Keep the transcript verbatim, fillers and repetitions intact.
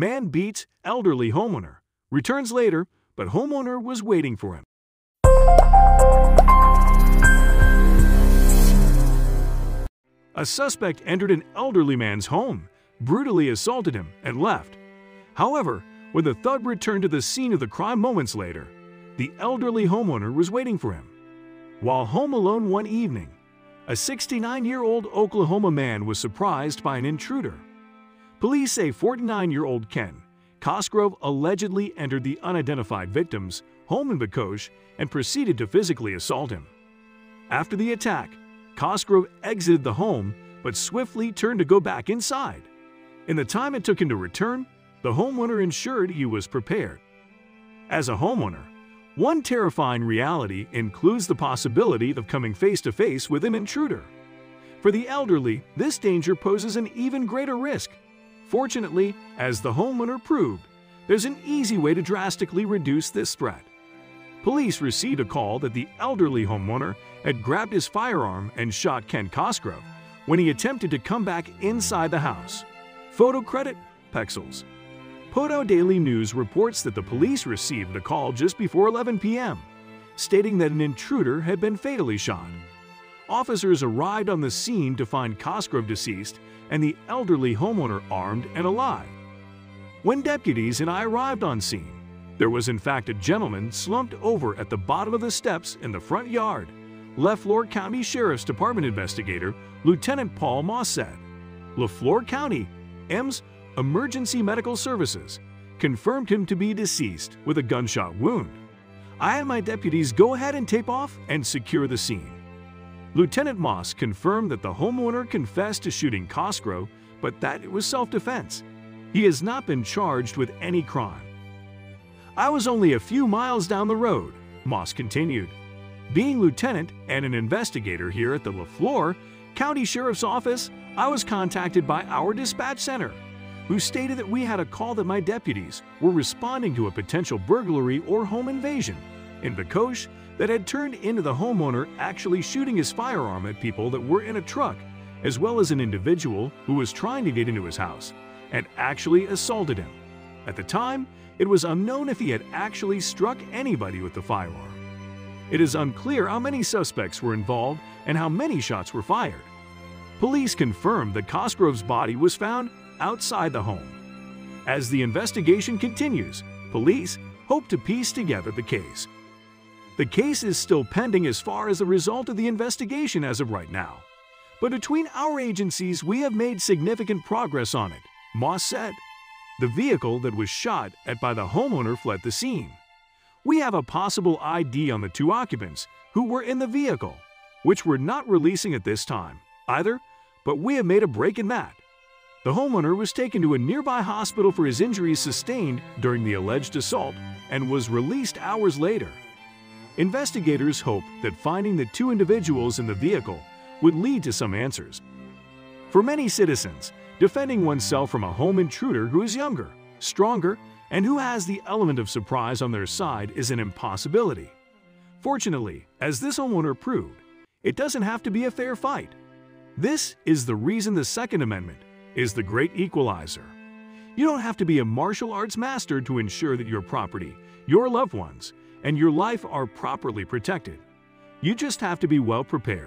Man beats elderly homeowner. Returns later, but homeowner was waiting for him. A suspect entered an elderly man's home, brutally assaulted him, and left. However, when the thug returned to the scene of the crime moments later, the elderly homeowner was waiting for him. While home alone one evening, a sixty-nine-year-old Oklahoma man was surprised by an intruder. Police say forty-nine-year-old Ken Cosgrove allegedly entered the unidentified victim's home in Bokoshe and proceeded to physically assault him. After the attack, Cosgrove exited the home but swiftly turned to go back inside. In the time it took him to return, the homeowner ensured he was prepared. As a homeowner, one terrifying reality includes the possibility of coming face-to-face with an intruder. For the elderly, this danger poses an even greater risk. Fortunately, as the homeowner proved, there's an easy way to drastically reduce this threat. Police received a call that the elderly homeowner had grabbed his firearm and shot Ken Cosgrove when he attempted to come back inside the house. Photo credit, Pexels. Poto Daily News reports that the police received a call just before eleven p m stating that an intruder had been fatally shot. Officers arrived on the scene to find Cosgrove deceased and the elderly homeowner armed and alive. When deputies and I arrived on scene, there was in fact a gentleman slumped over at the bottom of the steps in the front yard, Le Flore County Sheriff's Department investigator Lieutenant Paul Moss said. Le Flore County, M's Emergency Medical Services, confirmed him to be deceased with a gunshot wound. I and my deputies go ahead and tape off and secure the scene. Lieutenant Moss confirmed that the homeowner confessed to shooting Cosgrove, but that it was self-defense. He has not been charged with any crime. I was only a few miles down the road, Moss continued. Being lieutenant and an investigator here at the Le Flore County Sheriff's Office, I was contacted by our dispatch center, who stated that we had a call that my deputies were responding to a potential burglary or home invasion in Bokoshe that had turned into the homeowner actually shooting his firearm at people that were in a truck, as well as an individual who was trying to get into his house and actually assaulted him. At the time, it was unknown if he had actually struck anybody with the firearm. It is unclear how many suspects were involved and how many shots were fired. Police confirmed that Cosgrove's body was found outside the home. As the investigation continues, police hope to piece together the case. The case is still pending as far as the result of the investigation as of right now. But between our agencies, we have made significant progress on it, Moss said. The vehicle that was shot at by the homeowner fled the scene. We have a possible I D on the two occupants who were in the vehicle, which we're not releasing at this time either, but we have made a break in that. The homeowner was taken to a nearby hospital for his injuries sustained during the alleged assault and was released hours later. Investigators hope that finding the two individuals in the vehicle would lead to some answers. For many citizens, defending oneself from a home intruder who is younger, stronger, and who has the element of surprise on their side is an impossibility. Fortunately, as this homeowner proved, it doesn't have to be a fair fight. This is the reason the Second Amendment is the great equalizer. You don't have to be a martial arts master to ensure that your property, your loved ones, and your life are properly protected. You just have to be well prepared.